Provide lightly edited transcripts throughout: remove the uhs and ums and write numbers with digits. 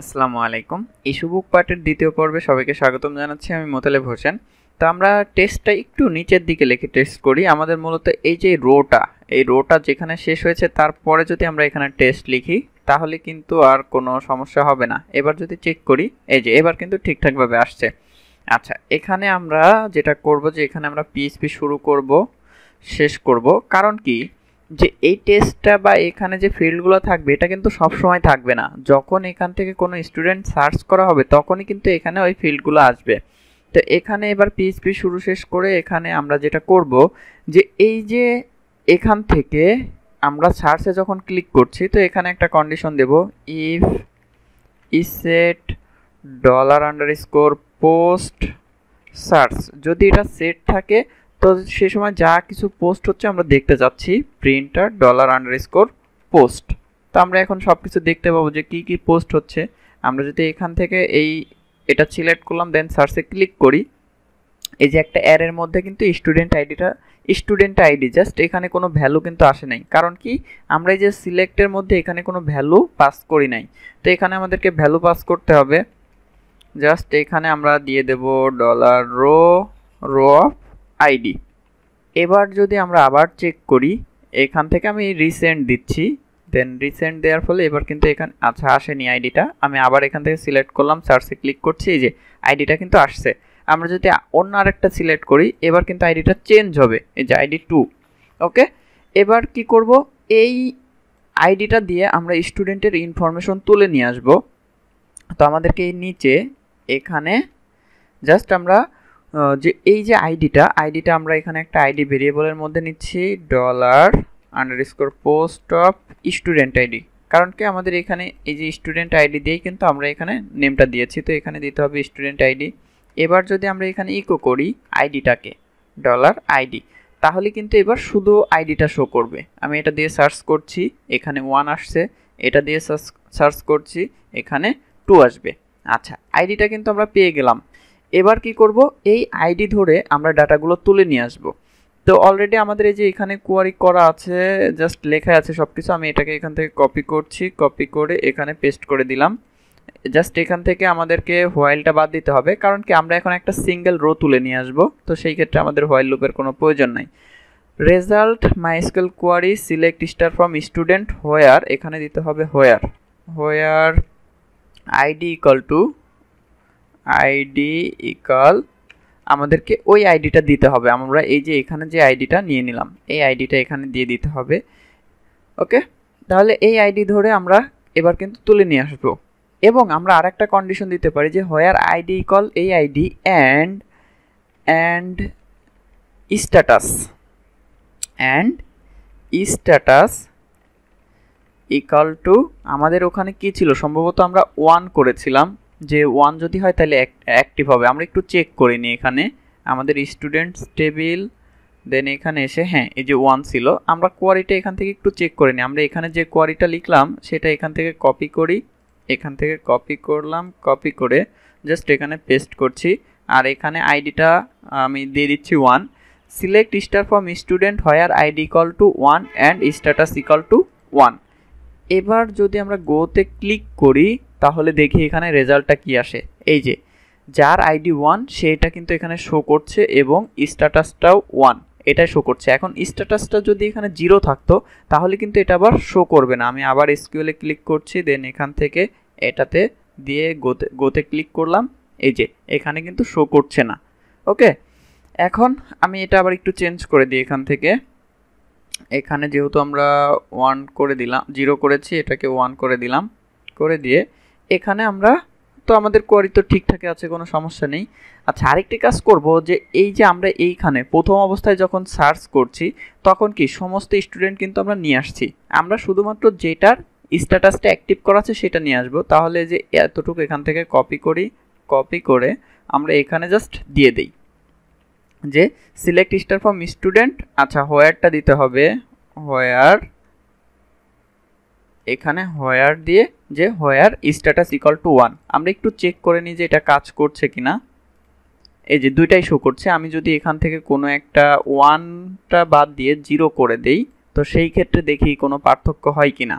আসসালামু আলাইকুম ইস্যু বুক পার্টের দ্বিতীয় পর্বে সবাইকে স্বাগতম জানাচ্ছি আমি মোতালেব হোসেন। তো আমরা টেস্টটা একটু নিচের দিকে লিখে টেস্ট করি। আমাদের মূলত এই যে রোটা যেখানে শেষ হয়েছে তারপরে যদি আমরা এখানে টেস্ট লিখি তাহলে কিন্তু আর কোনো সমস্যা হবে না। এবার যদি চেক করি, এই যে এবার কিন্তু ঠিকঠাকভাবে আসছে। আচ্ছা, এখানে আমরা যেটা করব যে এখানে আমরা পিএইচপি শুরু করব, শেষ করব। কারণ কি যে এই টেস্টটা বা এখানে যে ফিল্ডগুলো থাকবে এটা কিন্তু সবসময় থাকবে না। যখন এখান থেকে কোনো স্টুডেন্ট সার্চ করা হবে তখনই কিন্তু এখানে ওই ফিল্ডগুলো আসবে। তো এখানে এবার পিএইচপি শুরু শেষ করে এখানে আমরা যেটা করব যে এই যে এখান থেকে আমরা সার্চে যখন ক্লিক করছি তো এখানে একটা কন্ডিশন দেব, if isset dollar underscore post search. যদি এটা সেট থাকে তো সেই সময় যা কিছু পোস্ট হচ্ছে আমরা দেখতে যাচ্ছি, প্রিন্টার ডলার আন্ডারস্কোর পোস্ট। তো আমরা এখন সব কিছু দেখতে পাবো যে কি কি পোস্ট হচ্ছে। আমরা যদি এখান থেকে এটা সিলেক্ট করলাম, দেন সার্চে ক্লিক করি, এই যে একটা অ্যারের মধ্যে কিন্তু স্টুডেন্ট আইডি জাস্ট এখানে কোনো ভ্যালু কিন্তু আসে নাই। কারণ কি আমরা এই যে সিলেক্টের মধ্যে এখানে কোনো ভ্যালু পাস করি নাই। তো এখানে আমাদেরকে ভ্যালু পাস করতে হবে। জাস্ট এখানে আমরা দিয়ে দেব ডলার রো অফ আইডি। এবার যদি আমরা আবার চেক করি, এখান থেকে আমি রিসেন্ট দিচ্ছি, দেন রিসেন্ট দেওয়ার ফলে এবার কিন্তু এখানে আচ্ছা আসেনি আইডিটা। আমি আবার এখান থেকে সিলেক্ট করলাম, সার্চে ক্লিক করছি, এই যে আইডিটা কিন্তু আসছে। আমরা যদি অন্য আরেকটা সিলেক্ট করি এবার কিন্তু আইডিটা চেঞ্জ হবে, এই যে আইডি 2। ওকে, এবার কি করব, এই আইডিটা দিয়ে আমরা স্টুডেন্টের ইনফরমেশন তুলে নিয়ে আসব। তো আমাদেরকে এই নিচে এখানে জাস্ট আমরা যে এই যে আইডিটা আমরা এখানে একটা আইডি ভেরিয়েবলের মধ্যে নিচ্ছি, dollar underscore post of student ID. কারণ কি আমাদের এখানে এই যে স্টুডেন্ট আইডি দিয়েই কিন্তু আমরা এখানে নেমটা দিয়েছি, তো এখানে দিতে হবে স্টুডেন্ট আইডি। এবার যদি আমরা এখানে ইকো করি আইডিটাকে ডলার আইডি, তাহলে কিন্তু এবার শুধু আইডিটা শো করবে। আমি এটা দিয়ে সার্চ করছি, এখানে 1 আসছে, এটা দিয়ে সার্চ করছি, এখানে 2 আসবে। আচ্ছা, আইডিটা কিন্তু আমরা পেয়ে গেলাম। এবার কি করব, এই আইডি ধরে আমরা ডাটাগুলো তুলে নিয়ে আসব। তো অলরেডি আমাদের এই যে এখানে কোয়ারি করা আছে, জাস্ট লেখা আছে সব কিছু। আমি এটাকে এখান থেকে কপি করছি, কপি করে এখানে পেস্ট করে দিলাম। জাস্ট এখান থেকে আমাদেরকে হোয়াইলটা বাদ দিতে হবে, কারণ কি আমরা এখন একটা সিঙ্গেল রো তুলে নিয়ে আসব। তো সেই ক্ষেত্রে আমাদের হোয়াইল লুপের কোনো প্রয়োজন নাই। Result MySQL query select star from student where, এখানে দিতে হবে হোয়ার আইডি ইকাল আমাদেরকে ওই আইডিটা দিতে হবে। আমরা এই যে এখানে যে আইডিটা নিয়ে নিলাম এই আইডিটা এখানে দিয়ে দিতে হবে। ওকে, তাহলে এই আইডি ধরে আমরা এবার কিন্তু তুলে নিয়ে আসবো। এবং আমরা আরেকটা কন্ডিশন দিতে পারি যে হোয়ার আইডি ইকল এই ID and status equal to আমাদের ওখানে কি ছিল, সম্ভবত আমরা 1 করেছিলাম, যে 1 যদি হয় তাহলে অ্যাক্টিভ হবে। আমরা একটু চেক করে নিই এখানে আমাদের স্টুডেন্টস টেবিল, দেন এখানে এসে হ্যাঁ এই যে 1 ছিল। আমরা কোয়ারিটা এখান থেকে একটু চেক করে নিই। আমরা এখানে যে কোয়ারিটা লিখলাম সেটা এখান থেকে কপি করি, এখান থেকে কপি করলাম, কপি করে জাস্ট এখানে পেস্ট করছি, আর এখানে আইডিটা আমি দিয়ে দিচ্ছি 1। Select star from student where ID equal to 1 and status equal to 1। এবার যদি আমরা গোতে ক্লিক করি তাহলে দেখি এখানে রেজাল্টটা কি আসে। এই যে যার আইডি 1 সেটা কিন্তু এখানে শো করছে এবং স্ট্যাটাসটাও 1 এটা শো করছে। এখন স্ট্যাটাসটা যদি এখানে 0 থাকতো তাহলে কিন্তু এটা আবার শো করবে না। আমি আবার এসকিউএল এ ক্লিক করছি, দেন এখান থেকে এটাতে দিয়ে গোতে ক্লিক করলাম, এই যে এখানে কিন্তু শো করছে না। ওকে, এখন আমি এটা আবার একটু চেঞ্জ করে দিই এখান থেকে। এখানে যেহেতু আমরা 0 করেছি, এটাকে 1 করে দিলাম, করে দিয়ে এখানে আমরা তো আমাদের কোয়ারি তো ঠিকঠাক আছে, কোনো সমস্যা নেই। আচ্ছা, আরেকটি কাজ করব যে এই যে আমরা এইখানে প্রথম অবস্থায় যখন সার্চ করছি তখন কি সমস্ত স্টুডেন্ট কিন্তু আমরা নিয়ে আসছি, আমরা শুধুমাত্র যেটার স্ট্যাটাসটা অ্যাক্টিভ করা আছে সেটা নিয়ে আসবো। তাহলে যে এতটুকু এখান থেকে কপি করি, কপি করে আমরা এখানে জাস্ট দিয়ে দেই যে সিলেক্ট স্টার ফ্রম স্টুডেন্ট। আচ্ছা, হোয়ারটা দিতে হবে, হোয়ার এখানে হোয়ার দিয়ে যে হোয়ার স্ট্যাটাস ইকুয়াল টু 1। আমরা একটু চেক করে নিই যে এটা কাজ করছে কিনা। এই যে দুইটাই শো করছে। আমি যদি এখান থেকে কোনো একটা 1টা বাদ দিয়ে 0 করে দেই তো সেই ক্ষেত্রে দেখি কোনো পার্থক্য হয় কিনা।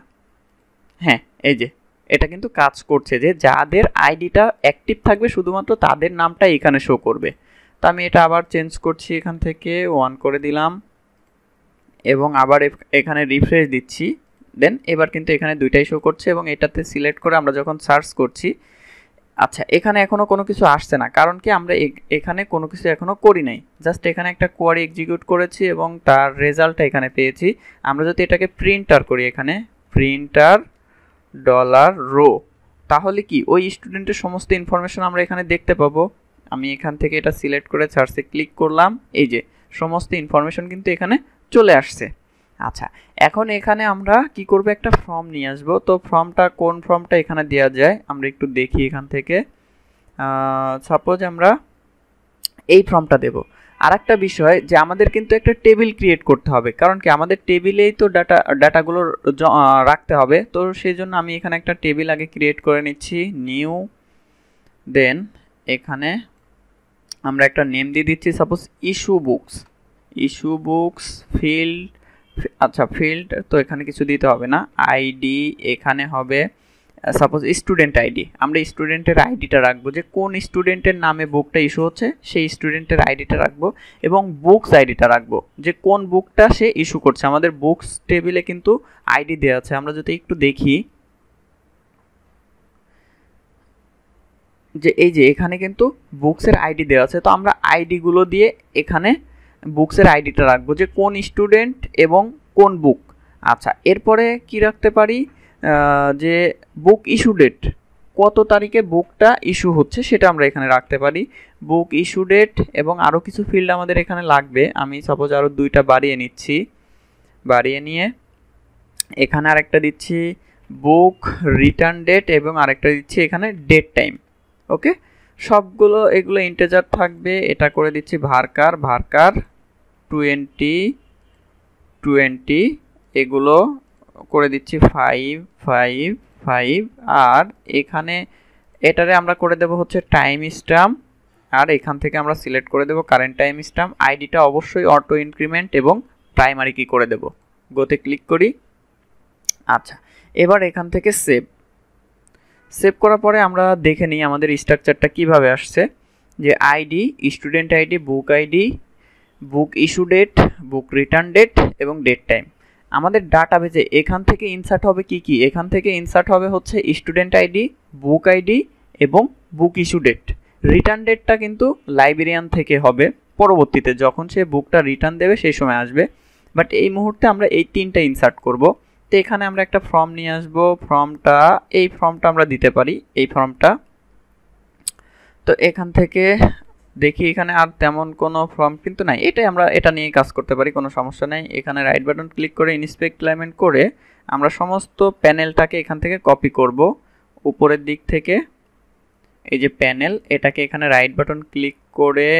হ্যাঁ, এই যে এটা কিন্তু কাজ করছে যে যাদের আইডিটা অ্যাক্টিভ থাকবে শুধুমাত্র তাদের নামটা এখানে শো করবে। তো আমি এটা আবার চেঞ্জ করছি, এখান থেকে 1 করে দিলাম এবং আবার এখানে রিফ্রেশ দিচ্ছি। দেন এবার কিন্তু এখানে দুইটাই শো করছে এবং এটাতে সিলেক্ট করে আমরা যখন সার্চ করছি, আচ্ছা এখানে এখনো কোনো কিছু আসছে না, কারণ কি আমরা এখানে কোনো কিছু এখনো করি নাই, জাস্ট এখানে একটা কোয়ারি এক্সিকিউট করেছি এবং তার রেজাল্টটা এখানে পেয়েছি। আমরা যদি এটাকে প্রিন্টার করি, এখানে প্রিন্টার ডলার রো, তাহলে কি ওই স্টুডেন্টের সমস্ত ইনফরমেশন আমরা এখানে দেখতে পাবো। আমি এখান থেকে এটা সিলেক্ট করে সার্চে ক্লিক করলাম, এই যে সমস্ত ইনফরমেশন কিন্তু এখানে চলে আসছে। আচ্ছা এখন এখানে আমরা কি করব, একটা ফর্ম নিয়ে আসবো। তো ফর্মটা কোন ফর্মটা এখানে দেওয়া যায় আমরা একটু দেখি। এখান থেকে সাপোজ আমরা এই ফর্মটা দেব। আর একটা বিষয় যে আমাদের কিন্তু একটা টেবিল ক্রিয়েট করতে হবে, কারণ কি আমাদের টেবিলেই তো ডাটাগুলো রাখতে হবে। তো সেই জন্য আমি এখানে একটা টেবিল আগে ক্রিয়েট করে নিচ্ছি, নিউ। দেন এখানে আমরা একটা নেম দিয়ে দিচ্ছি, suppose issue books, issue books field. আচ্ছা ফিল্ড তো এখানে কিছু দিতে হবে না, আইডি এখানে হবে সাপোজ স্টুডেন্ট আইডি। আমরা স্টুডেন্টের আইডিটা রাখবো, যে কোন স্টুডেন্টের নামে বুকটা ইস্যু হচ্ছে সেই স্টুডেন্টের আইডিটা রাখবো এবং বুকস আইডিটা রাখবো, যে কোন বুকটা সে ইস্যু করছে। আমাদের বুকস টেবিলে কিন্তু আইডি দেওয়া আছে, আমরা যদি একটু দেখি যে এই যে এখানে কিন্তু বুকসের আইডি দেওয়া আছে। তো আমরা আইডিগুলো দিয়ে এখানে বুকসের আইডিটা রাখবো, যে কোন স্টুডেন্ট এবং কোন বুক। আচ্ছা এরপরে কি রাখতে পারি, যে বুক ইস্যু ডেট, কত তারিখে বুকটা ইস্যু হচ্ছে সেটা আমরা এখানে রাখতে পারি, বুক ইস্যু ডেট। এবং আরও কিছু ফিল্ড আমাদের এখানে লাগবে। আমি সাপোজ আরও দুইটা বাড়িয়ে নিচ্ছি, বাড়িয়ে নিয়ে এখানে আরেকটা দিচ্ছি বুক রিটার্ন ডেট এবং আরেকটা দিচ্ছি এখানে ডেট টাইম। ওকে সবগুলো এগুলো ইন্টেজার থাকবে। এটা করে দিচ্ছি ভার্কার, ভার্কার 20 20, এগুলো করে দিচ্ছি 5 5 5। আর এখানে এটারে আমরা করে দেব হচ্ছে টাইম স্ট্যাম্প, আর এখান থেকে আমরা সিলেক্ট করে দেব কারেন্ট টাইম স্ট্যাম্প। আইডিটা অবশ্যই অটো ইনক্রিমেন্ট এবং প্রাইমারি কি করে দেব, গোতে ক্লিক করি। আচ্ছা এবার এখান থেকে সেভ, সেভ করার পরে আমরা দেখে নিই আমাদের স্ট্রাকচারটা কিভাবে আসছে, যে ID, student ID, book issue date, book return date এবং ডেট টাইম। আমাদের ডাটাবেজে এখান থেকে ইনসার্ট হবে কি কি, এখান থেকে ইনসার্ট হবে হচ্ছে স্টুডেন্ট আইডি, বুক আইডি এবং বুক ইস্যু ডেট। রিটার্ন ডেটটা কিন্তু লাইব্রেরিয়ান থেকে হবে, পরবর্তীতে যখন সে বুকটা রিটার্ন দেবে সেই সময় আসবে, বাট এই মুহূর্তে আমরা এই তিনটা ইনসার্ট করব। তো এখানে আমরা একটা ফর্ম নিয়ে আসবো, ফর্মটা এই ফর্মটা আমরা দিতে পারি, এই ফর্মটা। তো এখান থেকে দেখি এখানে আর তেমন কোনো ফর্ম কিন্তু নাই, এটাই আমরা এটা নিয়ে কাজ করতে পারি, কোনো সমস্যা নেই। এখানে রাইট বাটন ক্লিক করে ইনস্পেক্ট এলিমেন্ট করে আমরা সমস্ত প্যানেলটাকে এখান থেকে কপি করব উপরের দিক থেকে। এই যে প্যানেল, এটাকে এখানে রাইট বাটন ক্লিক করে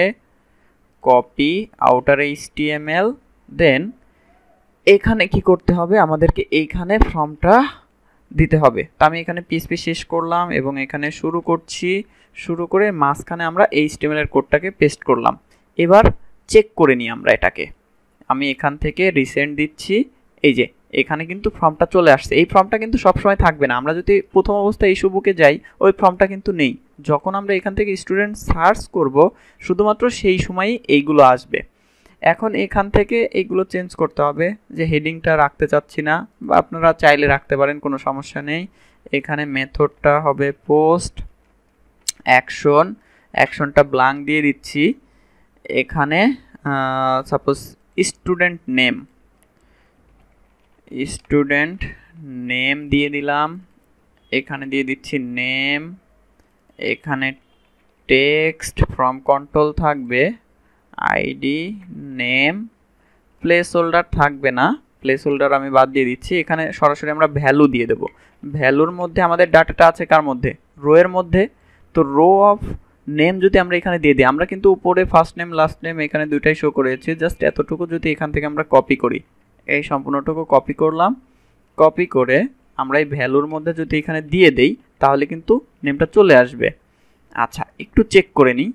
কপি আউটার HTML। দেন এখানে কি করতে হবে, আমাদেরকে এইখানে ফর্মটা দিতে হবে। তো আমি এখানে PHP শেষ করলাম এবং এখানে শুরু করছি, শুরু করে মাঝখানে আমরা HTML এর কোডটাকে পেস্ট করলাম। এবার চেক করে নিই আমরা এটাকে, আমি এখান থেকে রিসেন্ট দিচ্ছি। এই যে এখানে কিন্তু ফর্মটা চলে আসছে। এই ফর্মটা কিন্তু সবসময় থাকবে না, আমরা যদি প্রথম অবস্থায় ইস্যু বুকে যাই ওই ফর্মটা কিন্তু নেই। যখন আমরা এখান থেকে স্টুডেন্ট সার্চ করব শুধুমাত্র সেই সময়ই এইগুলো আসবে। এখন এখান থেকে এইগুলো চেঞ্জ করতে হবে, যে হেডিংটা রাখতে চাচ্ছি না, বা আপনারা চাইলে রাখতে পারেন, কোনো সমস্যা নেই। এখানে মেথডটা হবে পোস্ট, অ্যাকশন, অ্যাকশনটা ব্ল্যাঙ্ক দিয়ে দিচ্ছি। এখানে suppose student name, student name দিয়ে দিলাম, এখানে দিয়ে দিচ্ছি নেম। এখানে টেক্সট ফ্রম কন্ট্রোল থাকবে, আইডি, নেম, প্লেস হোল্ডার থাকবে না, প্লেস হোল্ডার আমি বাদ দিয়ে দিচ্ছি। এখানে সরাসরি আমরা ভ্যালু দিয়ে দেব। ভ্যালুর মধ্যে আমাদের ডাটাটা আছে কার মধ্যে, রো এর মধ্যে। তো রো অফ নেম যদি আমরা এখানে দিয়ে দিই, আমরা কিন্তু উপরে ফার্স্ট নেম লাস্ট নেম এখানে দুইটাই শো করেছি। জাস্ট এতটুকু যদি এখান থেকে আমরা কপি করি, এই সম্পূর্ণটুকু কপি করলাম, কপি করে আমরা এই ভ্যালুর মধ্যে যদি এখানে দিয়ে দেই তাহলে কিন্তু নেমটা চলে আসবে। আচ্ছা একটু চেক করে নিই,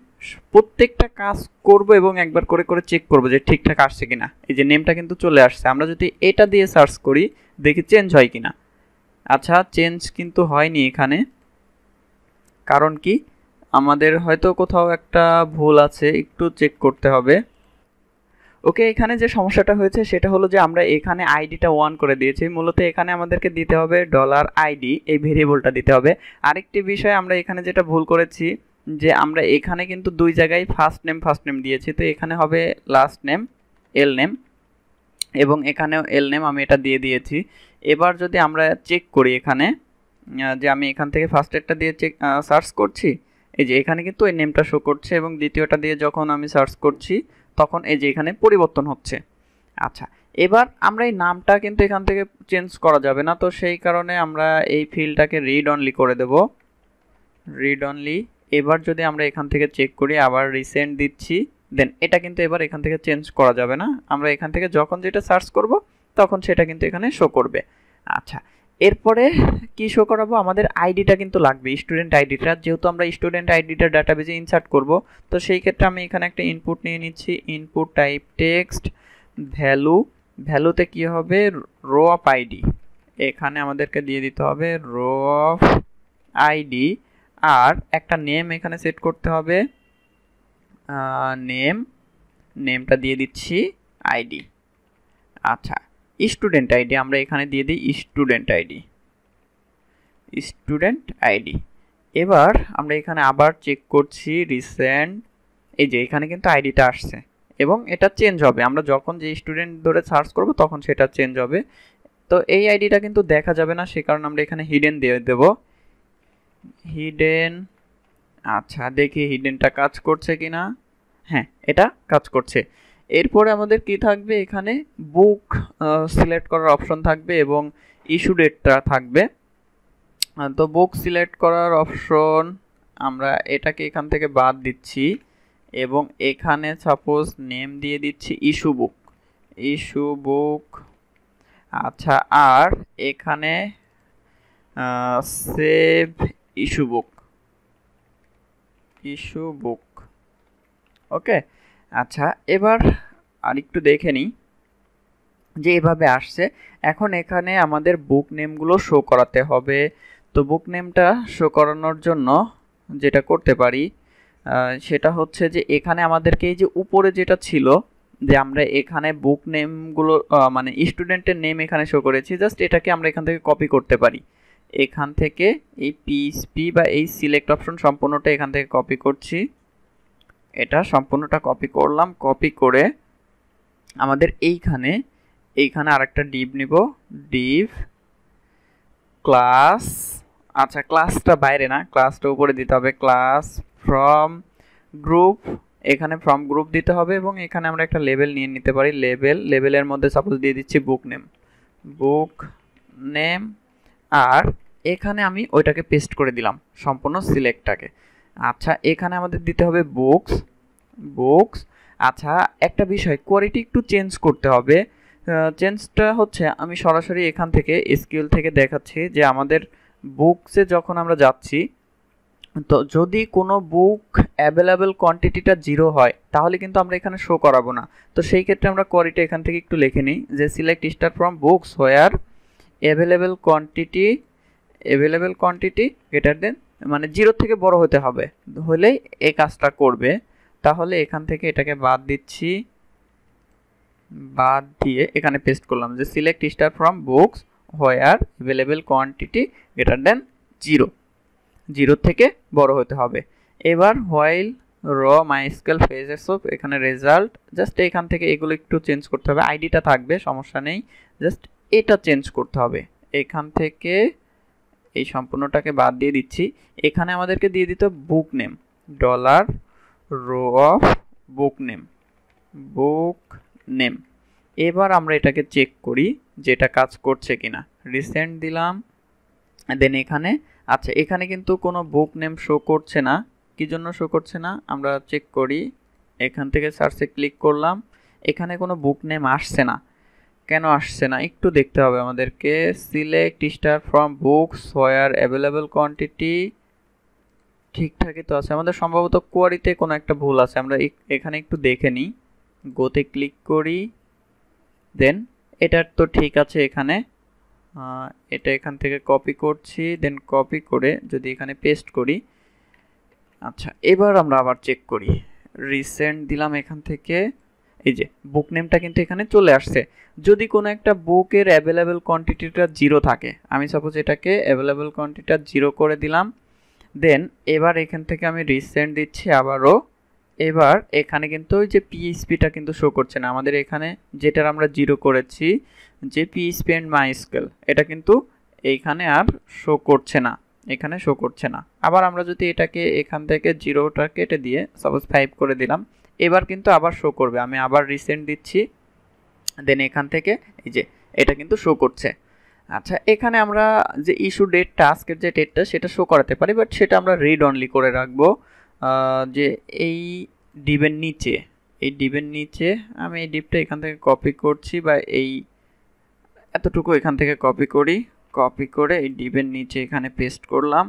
প্রত্যেকটা কাজ করব এবং একবার করে করে চেক করব যে ঠিকঠাক আসছে কিনা। এই যে নেমটা কিন্তু চলে আসছে, আমরা যদি এটা দিয়ে সার্চ করি দেখি চেঞ্জ হয় কিনা। আচ্ছা চেঞ্জ কিন্তু হয়নি এখানে, কারণ কি আমাদের হয়তো কোথাও একটা ভুল আছে, একটু চেক করতে হবে। ওকে, এখানে যে সমস্যাটা হয়েছে সেটা হলো যে আমরা এখানে আইডিটা 1 করে দিয়েছি, মূলত এখানে আমাদেরকে দিতে হবে ডলার আইডি, এই ভেরিয়েবলটা দিতে হবে। আরেকটি বিষয় আমরা এখানে যেটা ভুল করেছি যে আমরা এখানে কিন্তু দুই জায়গায় ফার্স্ট নেম দিয়েছি, তো এখানে হবে লাস্ট নেম এল নেম এবং এখানেও এল নেম আমি এটা দিয়ে দিয়েছি। এবার যদি আমরা চেক করি এখানে যে আমি এখান থেকে ফার্স্ট একটা দিয়ে চেক সার্চ করছি, এই যে এখানে কিন্তু এই নেমটা শো করছে এবং দ্বিতীয়টা দিয়ে যখন আমি সার্চ করছি তখন এই যে এখানে পরিবর্তন হচ্ছে। আচ্ছা, এবার আমরা এই নামটা কিন্তু এখান থেকে চেঞ্জ করা যাবে না, তো সেই কারণে আমরা এই ফিল্ডটাকে রিড অনলি করে দেব, রিড অনলি। এবার যদি আমরা এখান থেকে চেক করি, আবার রিসেন্ট দিচ্ছি, দেন এটা কিন্তু এবার এখান থেকে চেঞ্জ করা যাবে না, আমরা এখান থেকে যখন যেটা সার্চ করব তখন সেটা কিন্তু এখানে শো করবে। আচ্ছা, এরপরে কি শো করাবো? আমাদের আইডিটা কিন্তু লাগবে, স্টুডেন্ট আইডিটা, যেহেতু আমরা স্টুডেন্ট আইডিটা ডাটাবেজে ইনসার্ট করব, তো সেই ক্ষেত্রে আমি এখানে একটা ইনপুট নিয়ে নিচ্ছি, ইনপুট টাইপ টেক্সট, ভ্যালু, ভ্যালুতে কি হবে রো অফ আইডি, এখানে আমাদেরকে দিয়ে দিতে হবে রো অফ আইডি, আর একটা নেম এখানে সেট করতে হবে, নেম, নেমটা দিয়ে দিচ্ছি আইডি। আচ্ছা, স্টুডেন্ট আইডি আমরা এখানে দিয়ে দিই স্টুডেন্ট আইডি, স্টুডেন্ট আইডি। এবার আমরা এখানে আবার চেক করছি রিসেন্ট, এই যে এখানে কিন্তু আইডিটা আসছে এবং এটা চেঞ্জ হবে, আমরা যখন যে স্টুডেন্ট ধরে সার্চ করব তখন সেটা চেঞ্জ হবে। তো এই আইডিটা কিন্তু দেখা যাবে না, সে কারণে আমরা এখানে হিডেন দিয়ে দেব, হিডেন। আচ্ছা, দেখি হিডেনটা কাজ করছে কিনা। হ্যাঁ, এটা কাজ করছে। এরপরে আমাদের কি থাকবে এখানে বুক সিলেক্ট করার অপশন থাকবে এবং ইস্যু ডেটটা থাকবে। তো বুক সিলেক্ট করার অপশন আমরা এটাকে এখান থেকে বাদ দিচ্ছি এবং এখানে সাপোজ নেম দিয়ে দিচ্ছি ইস্যু বুক, ইস্যু বুক। আচ্ছা, আর এখানে save issue book, issue book. Okay, আচ্ছা, এবার আর একটু দেখে নিই যে এভাবে আসছে। এখন এখানে আমাদের বুক নেমগুলো শো করাতে হবে, তো বুক নেমটা শো করানোর জন্য যেটা করতে পারি সেটা হচ্ছে যে এখানে আমাদেরকে এই যে উপরে যেটা ছিল যে আমরা এখানে বুক নেমগুলো মানে স্টুডেন্টের নেম এখানে শো করেছি, জাস্ট এটাকে আমরা এখান থেকে কপি করতে পারি, এখান থেকে এই পিএসপি বা এই সিলেক্ট অপশন সম্পূর্ণটা এখান থেকে কপি করছি, এটা সম্পূর্ণটা কপি করলাম। কপি করে আমাদের এইখানে আরেকটা ডিভ নিব, ডিভ ক্লাস। আচ্ছা, ক্লাসটা বাইরে না, ক্লাসটা উপরে দিতে হবে, ক্লাস ফ্রম গ্রুপ, এখানে ফ্রম গ্রুপ দিতে হবে এবং এখানে আমরা একটা লেবেল নিয়ে নিতে পারি, লেবেল, লেবেলের মধ্যে সাপোজ দিয়ে দিচ্ছি বুক নেম, বুক নেম, আর এখানে আমি ওইটাকে পেস্ট করে দিলাম সম্পূর্ণ সিলেক্টটাকে। আচ্ছা, এখানে আমাদের দিতে হবে বুকস, বুকস। আচ্ছা, একটা বিষয় কোয়ালিটি একটু চেঞ্জ করতে হবে, চেঞ্জটা হচ্ছে আমি সরাসরি এখান থেকে এসকিউএল থেকে দেখাচ্ছি যে আমাদের বুকসে যখন আমরা যাচ্ছি, তো যদি কোনো বুক অ্যাভেলেবেল কোয়ান্টিটিটা 0 হয় তাহলে কিন্তু আমরা এখানে শো করাবো না, তো সেই ক্ষেত্রে আমরা কোয়ালিটি এখান থেকে একটু লিখে নিই যে select star from books where available quantity, available quantity greater than, মানে 0 থেকে বড় হতে হবে, হলেই এই কাজটা করবে। তাহলে এখান থেকে এটাকে বাদ দিচ্ছি, বাদ দিয়ে এখানে পেস্ট করলাম যে select star from books where available quantity greater than 0 থেকে বড় হতে হবে। এবার হোয়াইল র মাইস্কেল ফেজেস অফ, এখানে রেজাল্ট, জাস্ট এখান থেকে এগুলো একটু চেঞ্জ করতে হবে, আইডিটা থাকবে সমস্যা নেই, জাস্ট এটা চেঞ্জ করতে হবে, এখান থেকে এই সম্পূর্ণটাকে বাদ দিয়ে দিচ্ছি। এখানে আমাদেরকে দিয়ে দিতে book name, dollar row of book name, book name. এবার আমরা এটাকে চেক করি যেটা কাজ করছে কিনা, রিসেন্ট দিলাম, দেন এখানে। আচ্ছা, এখানে কিন্তু কোনো বুক নেম শো করছে না, কি জন্য শো করছে না আমরা চেক করি, এখান থেকে সার্চে ক্লিক করলাম, এখানে কোনো বুক নেম আসছে না, কেন আসছে না একটু দেখতে হবে আমাদেরকে। Select star from books where available quantity, ঠিকঠাকই তো আছে, আমাদের সম্ভবত কোয়ারিতে কোনো একটা ভুল আছে, আমরা এখানে একটু দেখে নিই, গোতে ক্লিক করি, দেন এটার তো ঠিক আছে এখানে। এটা এখান থেকে কপি করছি দেন কপি করে যদি এখানে পেস্ট করি আচ্ছা এবার আমরা আবার চেক করি রিসেন্ট দিলাম এখান থেকে এই যে বুক নেমটা কিন্তু এখানে চলে আসছে যদি কোনো একটা বুকের अवेलेबल কোয়ান্টিটিটা 0 থাকে আমি সাপোজ এটাকে अवेलेबल কোয়ান্টিটিটা 0 করে দিলাম দেন এবার এখান থেকে আমি রিসেন্ট দিচ্ছি আবারো এবার এখানে কিন্তু ওই যে পিএসপিটা কিন্তু শো করছে না আমাদের এখানে যেটার আমরা 0 করেছি যে পিএসপি এন্ড মাইস্কেল এটা কিন্তু এইখানে আর শো করছে না এখানে শো করছে না আবার আমরা যদি এটাকে এখান থেকে 0টা কেটে দিয়ে সাপোজ 5 করে দিলাম এবার কিন্তু আবার শো করবে আমি আবার রিসেন্ট দিচ্ছি দেন এখান থেকে এই যে এটা কিন্তু শো করছে আচ্ছা এখানে আমরা যে ইস্যু ডেট টাস্কের যে ডেটটা সেটা শো করাতে পারি বাট সেটা আমরা রিড অনলি করে রাখবো যে এই ডিবের নিচে আমি এই ডিপটা এখান থেকে কপি করছি বা এই এতটুকু এখান থেকে কপি করি কপি করে এই ডিবের নিচে এখানে পেস্ট করলাম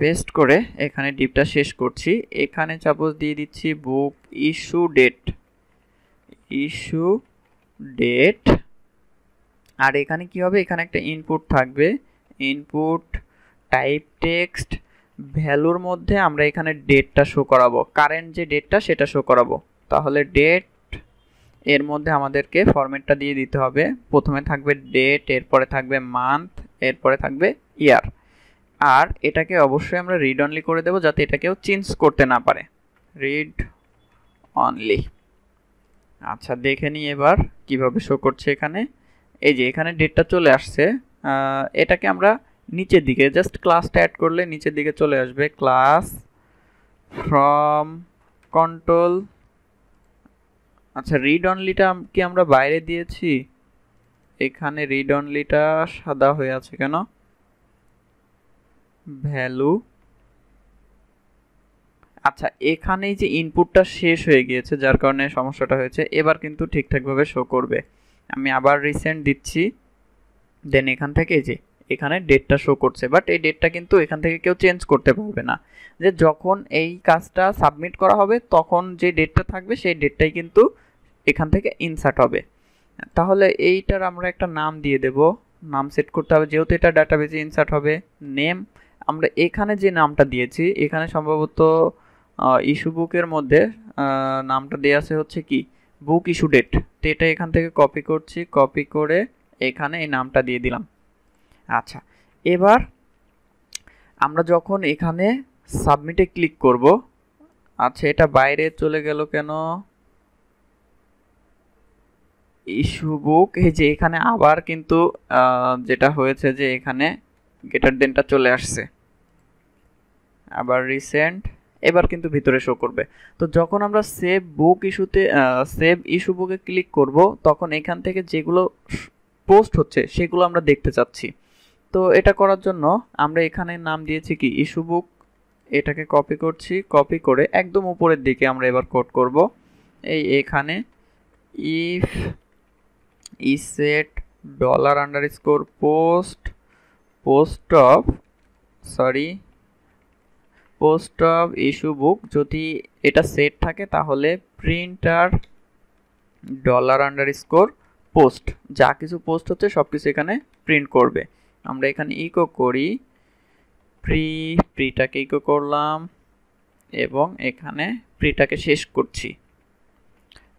পেস্ট করে এখানে ডিপটা শেষ করছি এখানে সাপোজ দিয়ে দিচ্ছি বুক ইস্যু ডেট আর এখানে কি হবে এখানে একটা ইনপুট থাকবে ইনপুট টাইপ টেক্সট ভ্যালুর মধ্যে আমরা এখানে ডেটটা শো করাবো কারেন্ট যে ডেটটা সেটা শো করাবো তাহলে ডেট এর মধ্যে আমাদেরকে ফরম্যাটটা দিয়ে দিতে হবে প্রথমে থাকবে ডেট এরপরে থাকবে মান্থ এরপরে থাকবে ইয়ার আর এটাকে অবশ্যই আমরা রিড অনলি করে দেব যাতে এটাকেও চেঞ্জ করতে না পারে রিড অনলি আচ্ছা দেখে নিই এবার কিভাবে শো করছে এখানে এই যে এখানে ডেটটা চলে আসছে এটাকে আমরা নিচের দিকে জাস্ট ক্লাসটা অ্যাড করলে নিচের দিকে চলে আসবে ক্লাস ফ্রম কন্ট্রোল আচ্ছা রিড অনলিটা কি আমরা বাইরে দিয়েছি এখানে রিড অনলিটা সাদা হয়ে আছে কেন ভ্যালু আচ্ছা এখানেই যে ইনপুটটা শেষ হয়ে গিয়েছে যার কারণে সমস্যাটা হয়েছে এবার কিন্তু ঠিকঠাক ভাবে শো করবে আমি আবার রিসেন্ট দিচ্ছি দেন এখান থেকে এই যে এখানে ডেটটা শো করছে বাট এই ডেটটা কিন্তু এখান থেকে কেউ চেঞ্জ করতে পারবে না যে যখন এই কাজটা সাবমিট করা হবে তখন যে ডেটটা থাকবে সেই ডেটটাই কিন্তু এখান থেকে ইনসার্ট হবে তাহলে এইটার আমরা একটা নাম দিয়ে দেব নাম সেট করতে হবে যেহেতু এটা ডাটাবেজে ইনসার্ট হবে নেম আমরা এখানে যে নামটা দিয়েছি এখানে সম্ভবত ইস্যু বুকের মধ্যে নামটা দেয়া আছে হচ্ছে কি বুক ইস্যু ডেট তো এটা এখান থেকে কপি করছি কপি করে এখানে এই নামটা দিয়ে দিলাম আচ্ছা এবার আমরা যখন এখানে সাবমিটে ক্লিক করব আচ্ছা এটা বাইরে চলে গেল কেন ইস্যু বুক এই যে এখানে আবার কিন্তু যেটা হয়েছে যে এখানে গ্রেটার দেনটা চলে আসছে আবার রিসেন্ট এবার কিন্তু ভিতরে শো করবে তো যখন আমরা সেভ ইস্যু বুকে ক্লিক করব তখন এখান থেকে যেগুলো পোস্ট হচ্ছে সেগুলো আমরা দেখতে চাচ্ছি তো এটা করার জন্য আমরা এখানে নাম দিয়েছি কি ইস্যু বুক এটাকে কপি করছি কপি করে একদম উপরের দিকে আমরা এবার কোড করব এই এখানে if isset dollar underscore post of issue book যদি এটা সেট থাকে তাহলে প্রিন্টার ডলার আন্ডারস্কোর পোস্ট যা কিছু পোস্ট হচ্ছে সব কিছু এখানে প্রিন্ট করবে আমরা এখানে ইকো করি প্রিটাকে ইকো করলাম এবং এখানে প্রিটাকে শেষ করছি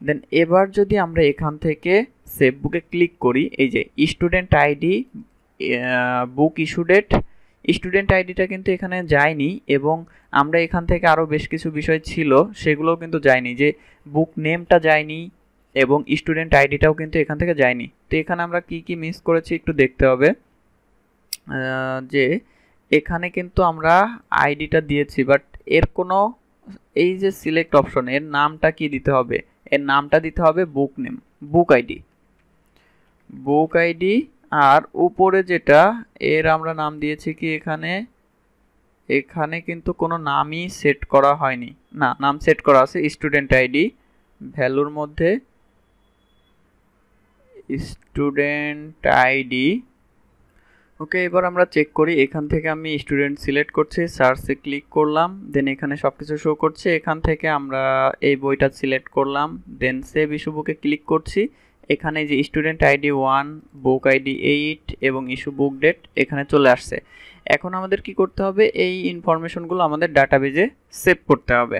দেন এবার যদি আমরা এখান থেকে সেভ বুকে ক্লিক করি এই যে student ID book issue date student আইডিটা কিন্তু এখানে যায়নি এবং আমরা এখান থেকে আরো বেশ কিছু বিষয় ছিল সেগুলোও কিন্তু যায়নি যে বুক নেমটা যায়নি এবং স্টুডেন্ট আইডিটাও কিন্তু এখান থেকে যায়নি তো এখানে আমরা কি কি মিস করেছি একটু দেখতে হবে যে এখানে কিন্তু আমরা আইডিটা দিয়েছি বাট এর কোনো এই যে সিলেক্ট অপশন এর নামটা কি দিতে হবে এর নামটা দিতে হবে বুক নেম বুক আইডি আর উপরে যেটা এর আমরা নাম দিয়েছি কি এখানে কিন্তু কোনো নামই সেট করা হয়নি না নাম সেট করা আছে স্টুডেন্ট আইডি ভ্যালুর মধ্যে স্টুডেন্ট আইডি ওকে এবার আমরা চেক করি এখান থেকে আমি স্টুডেন্ট সিলেক্ট করছি সার্চে ক্লিক করলাম দেন এখানে সবকিছু শো করছে এখান থেকে আমরা এই বইটা সিলেক্ট করলাম দেন সেভ ইস্যু বুকে ক্লিক করছি এখানে যে স্টুডেন্ট আইডি 1 বুক আইডি 8 এবং ইস্যু বুক ডেট এখানে চলে আসছে। এখন আমাদের কি করতে হবে, এই ইনফরমেশনগুলো আমাদের ডাটাবেজে সেভ করতে হবে।